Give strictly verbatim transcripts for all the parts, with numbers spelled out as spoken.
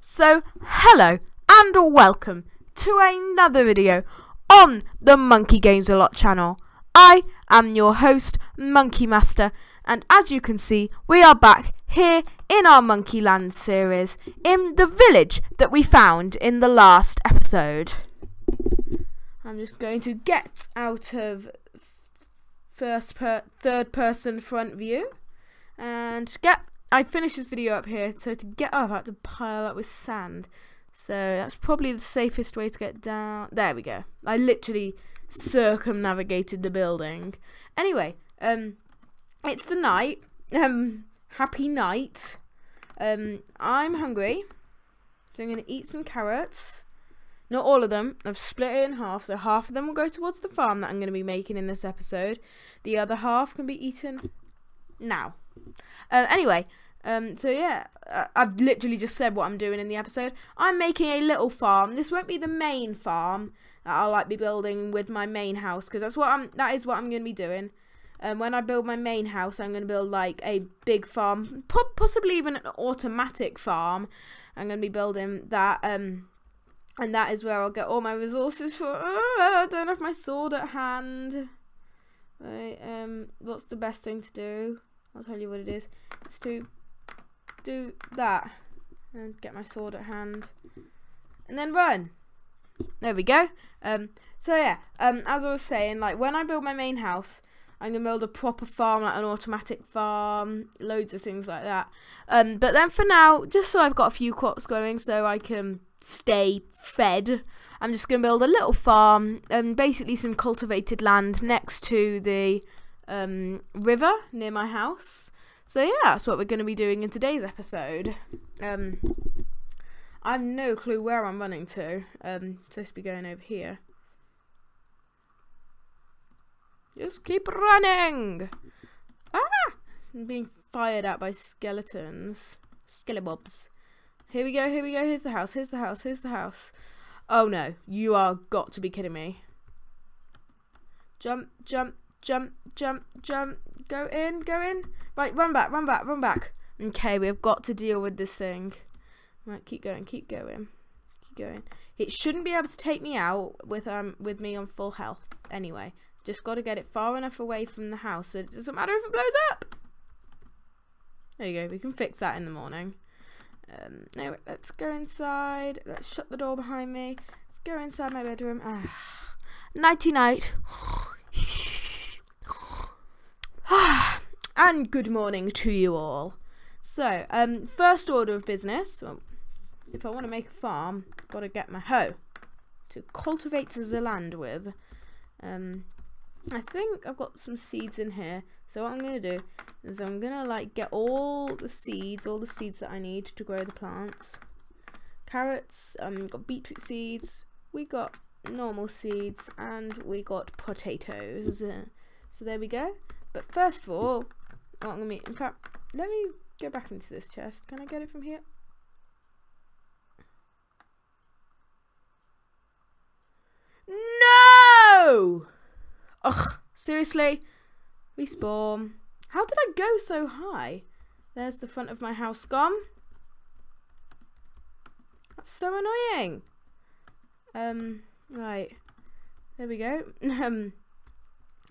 So hello and welcome to another video on the Monkey Gamesalot channel. I am your host, Monkey Master, and as you can see, we are back here in our Monkey Land series in the village that we found in the last episode. I'm just going to get out of first per third person front view and get I finished this video up here, so to get up I have to pile up with sand. So that's probably the safest way to get down. There we go. I literally circumnavigated the building. Anyway, um, it's the night. Um, happy night. Um, I'm hungry, so I'm going to eat some carrots. Not all of them. I've split it in half, so half of them will go towards the farm that I'm going to be making in this episode. The other half can be eaten now. Uh, anyway, um, so yeah, I've literally just said what I'm doing in the episode. I'm making a little farm. This won't be the main farm that I'll like be building with my main house, because that's what I'm. That is what I'm going to be doing. And um, when I build my main house, I'm going to build like a big farm, possibly even an automatic farm. I'm going to be building that, um, and that is where I'll get all my resources for. Oh, I don't have my sword at hand. Right. Um. What's the best thing to do? I'll tell you what it is. It's to do that and get my sword at hand and then run. There we go. Um, so yeah, um, as I was saying, like when I build my main house, I'm gonna build a proper farm, like an automatic farm, loads of things like that. Um, but then for now, just so I've got a few crops growing, so I can stay fed, I'm just gonna build a little farm and basically some cultivated land next to the um river near my house. So yeah, that's what we're going to be doing in today's episode. um I have no clue where I'm running to. Um supposed to be going over here. Just keep running. Ah, I'm being fired at by skeletons, skelebobs. Here we go, here we go. Here's the house, here's the house, here's the house. Oh no, you are got to be kidding me. Jump, jump, jump, jump, jump. Go in, go in. Right, run back, run back, run back. Okay, we've got to deal with this thing. Right, keep going, keep going, keep going. It shouldn't be able to take me out with um with me on full health. Anyway, just got to get it far enough away from the house that it doesn't matter if it blows up. There you go. We can fix that in the morning. Um, anyway, let's go inside. Let's shut the door behind me. Let's go inside my bedroom. Ah, nighty night. And good morning to you all. So, um, first order of business, well, if I want to make a farm, I've got to get my hoe to cultivate the land with. Um, I think I've got some seeds in here. So what I'm going to do is I'm going to like get all the seeds, all the seeds that I need to grow the plants. Carrots, um, got beetroot seeds, we got normal seeds, and we got potatoes. So there we go. But first of all, oh, I'm gonna be, in fact, let me go back into this chest. Can I get it from here? No! Ugh, seriously? Respawn. How did I go so high? There's the front of my house gone. That's so annoying. Um, right. There we go. Um...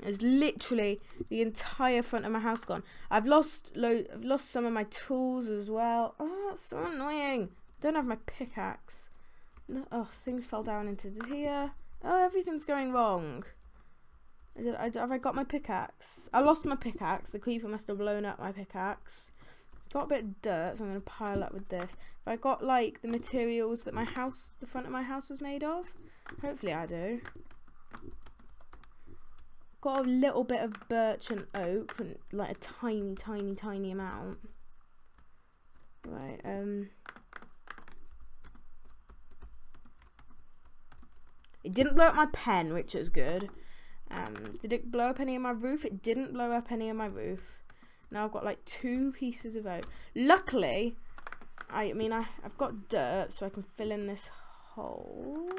There's literally the entire front of my house gone. I've lost lo I've lost some of my tools as well. Oh, that's so annoying. I don't have my pickaxe. No, oh, things fell down into here. Oh, everything's going wrong. I did, I, have I got my pickaxe? I lost my pickaxe. The creeper must have blown up my pickaxe. Got a bit of dirt, so I'm going to pile up with this. Have I got, like, the materials that my house, the front of my house was made of? Hopefully I do. Got a little bit of birch and oak, and like a tiny, tiny, tiny amount. Right, um. It didn't blow up my pen, which is good. Um, did it blow up any of my roof? It didn't blow up any of my roof. Now I've got like two pieces of oak. Luckily, I mean, I, I've got dirt, so I can fill in this hole.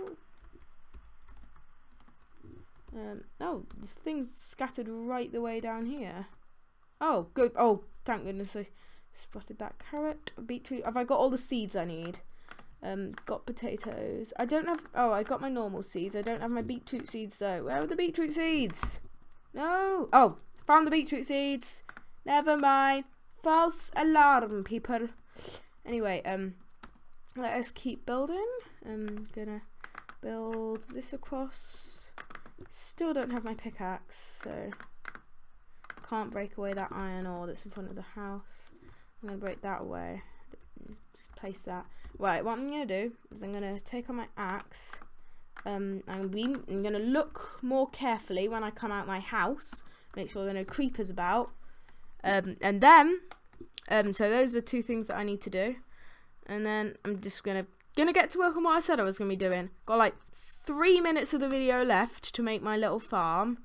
Um, oh, this thing's scattered right the way down here. Oh, good. Oh, thank goodness I spotted that carrot. Beetroot. Have I got all the seeds I need? Um, got potatoes. I don't have... Oh, I got my normal seeds. I don't have my beetroot seeds, though. Where are the beetroot seeds? No. Oh, found the beetroot seeds. Never mind. False alarm, people. Anyway, um, let us keep building. I'm gonna build this across. Still don't have my pickaxe, so... Can't break away that iron ore that's in front of the house. I'm gonna break that away. Place that. Right, what I'm gonna do is I'm gonna take on my axe. Um, I'm gonna, I'm gonna look more carefully when I come out my house. Make sure there are no creepers about. Um, and then, um, so those are two things that I need to do. And then I'm just gonna gonna get to work on what I said I was gonna be doing. Got like three minutes of the video left to make my little farm.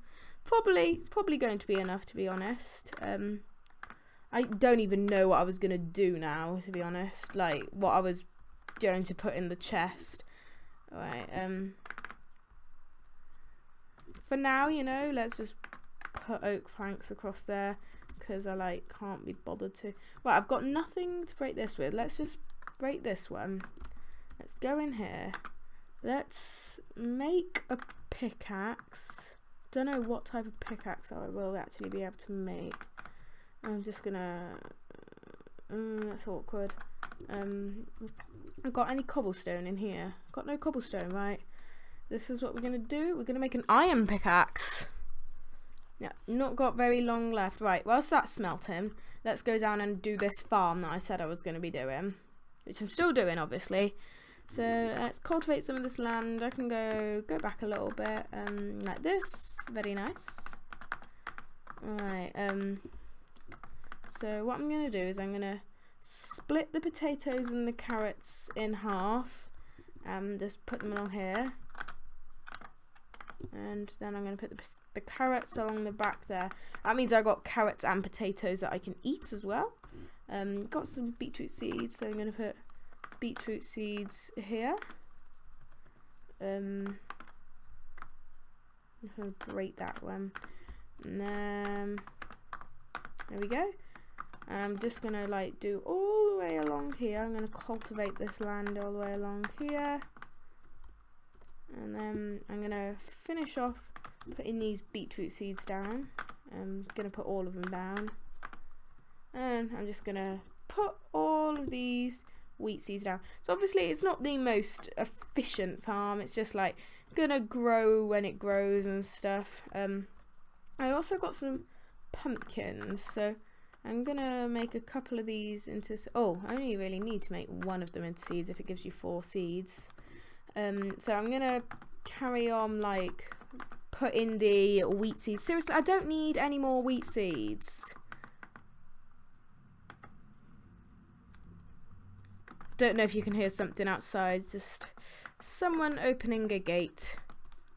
Probably, probably going to be enough, to be honest. Um. I don't even know what I was going to do now, to be honest. Like, what I was going to put in the chest. Alright, um... for now, you know, let's just put oak planks across there. Because I, like, can't be bothered to... Well, I've got nothing to break this with. Let's just break this one. Let's go in here. Let's make a pickaxe. Don't know what type of pickaxe I will actually be able to make. I'm just gonna... Mm, that's awkward. Um, I've got any cobblestone in here? Got no cobblestone, right? This is what we're gonna do. We're gonna make an iron pickaxe. Yeah, not got very long left. Right, whilst that's smelting, let's go down and do this farm that I said I was gonna be doing. Which I'm still doing, obviously. So let's cultivate some of this land. I can go, go back a little bit, um, like this. Very nice. Alright, um... so what I'm going to do is I'm going to split the potatoes and the carrots in half and just put them along here. And then I'm going to put the, the carrots along the back there. That means I've got carrots and potatoes that I can eat as well. Um, got some beetroot seeds, so I'm going to put beetroot seeds here. Um, I'm going to break that one. And then, there we go. And I'm just going to like do all the way along here. I'm going to cultivate this land all the way along here. And then I'm going to finish off putting these beetroot seeds down. I'm going to put all of them down. And I'm just going to put all of these wheat seeds down. So obviously it's not the most efficient farm. It's just like going to grow when it grows and stuff. Um, I also got some pumpkins. So I'm gonna make a couple of these into, oh, I only really need to make one of them into seeds if it gives you four seeds. Um, so I'm gonna carry on like put in the wheat seeds. Seriously, I don't need any more wheat seeds. Don't know if you can hear something outside, just someone opening a gate.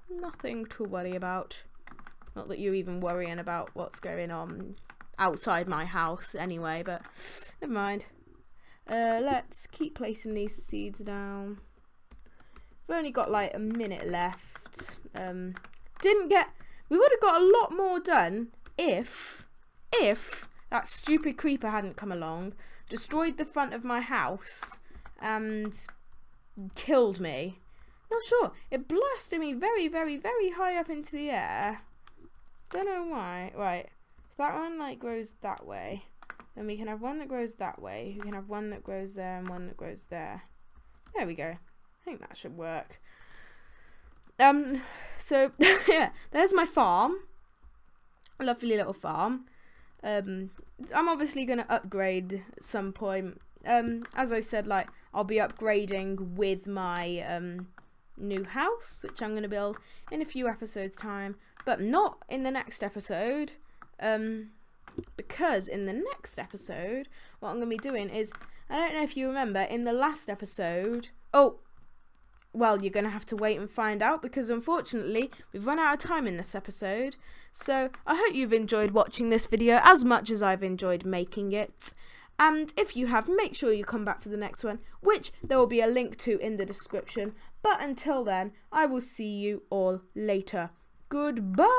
Nothing to worry about. Not that you're even worrying about what's going on outside my house anyway, but never mind. Uh, let's keep placing these seeds down. We've only got like a minute left. Um, didn't get... We would have got a lot more done if... If that stupid creeper hadn't come along, destroyed the front of my house, and killed me. Not sure. It blasted me very, very, very high up into the air. Don't know why. Right, if that one like grows that way, then we can have one that grows that way, we can have one that grows there and one that grows there. There we go. I think that should work. Um so yeah, there's my farm. A lovely little farm. um I'm obviously going to upgrade at some point. Um as I said, like I'll be upgrading with my um new house, which I'm going to build in a few episodes time, but not in the next episode, um, because in the next episode what I'm going to be doing is, I don't know if you remember in the last episode, oh well, you're going to have to wait and find out, because unfortunately we've run out of time in this episode. So I hope you've enjoyed watching this video as much as I've enjoyed making it. And if you have, make sure you come back for the next one, which there will be a link to in the description. But until then, I will see you all later. Goodbye!